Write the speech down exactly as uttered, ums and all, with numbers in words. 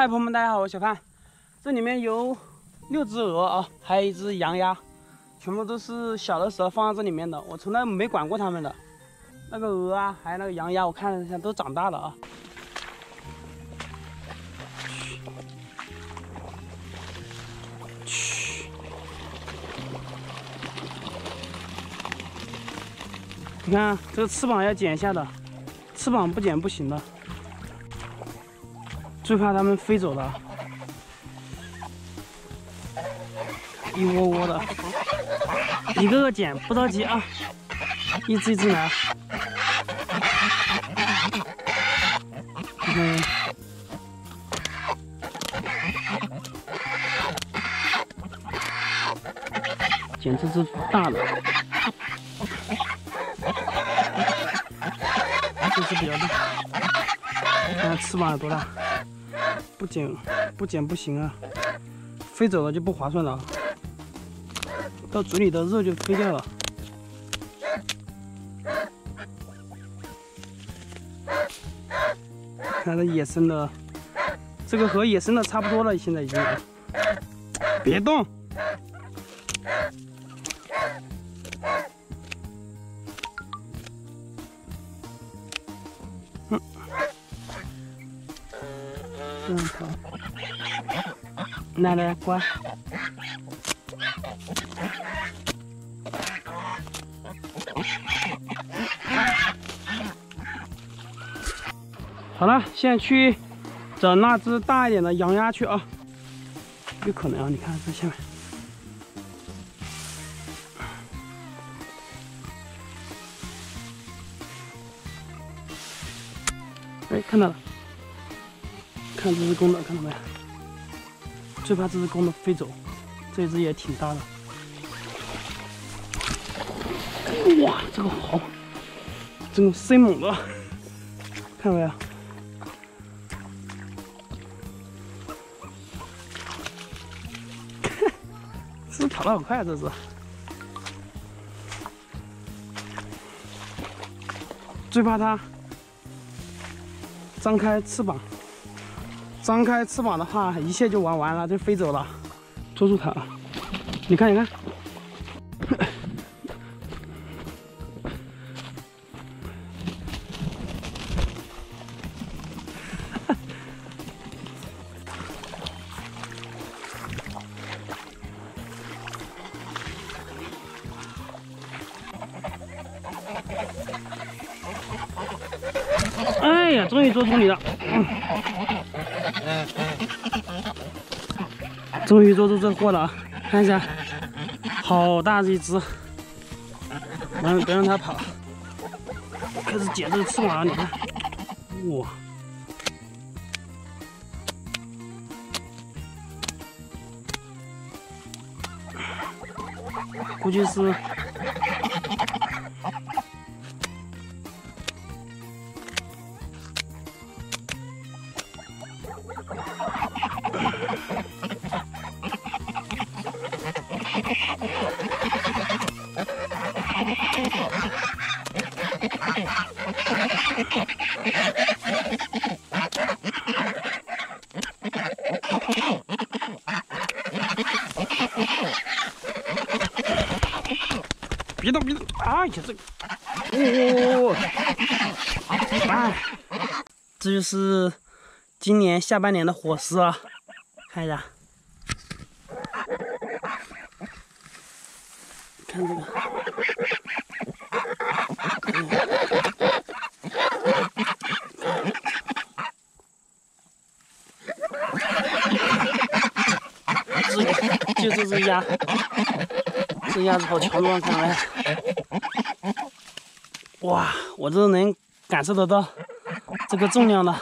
嗨，朋友们，大家好，我是小潘。这里面有六只鹅啊，还有一只羊鸭，全部都是小的时候放在这里面的，我从来没管过它们的。那个鹅啊，还有那个羊鸭，我看了一下，都长大了啊。嘘，你看这个翅膀要剪一下的，翅膀不剪不行的。 最怕它们飞走了，一窝窝的，一个个捡，不着急啊，一只一只来。嗯，捡这只大的，这只比较大，看看翅膀有多大。 不剪不剪不行啊，飞走了就不划算了，到嘴里的肉就飞掉了。看这野生的，这个和野生的差不多了，现在已经。别动！嗯。 嗯，好，来来，乖。好了，现在去找那只大一点的羊鸭去啊。有可能啊，你看这下面，哎，看到了。 看这只公的，看到没？最怕这只公的飞走，这只也挺大的。哇，这个好，这个生猛的，看到没有？这只跑得很快，这只。最怕它张开翅膀。 张开翅膀的话，一切就玩完了，就飞走了。捉住它啊！你看，你看，哎呀，终于捉住你了！嗯 终于捉住这货了啊！看一下，好大一只，嗯，别让它跑，开始剪这个翅膀了，你看，哇，估计是别动，别动！哎呀，这个，哦，哎，这就是今年下半年的伙食啊，看一下，看这个。 就这只鸭，这鸭子好强壮，看到没？哇，我这能感受得到这个重量了。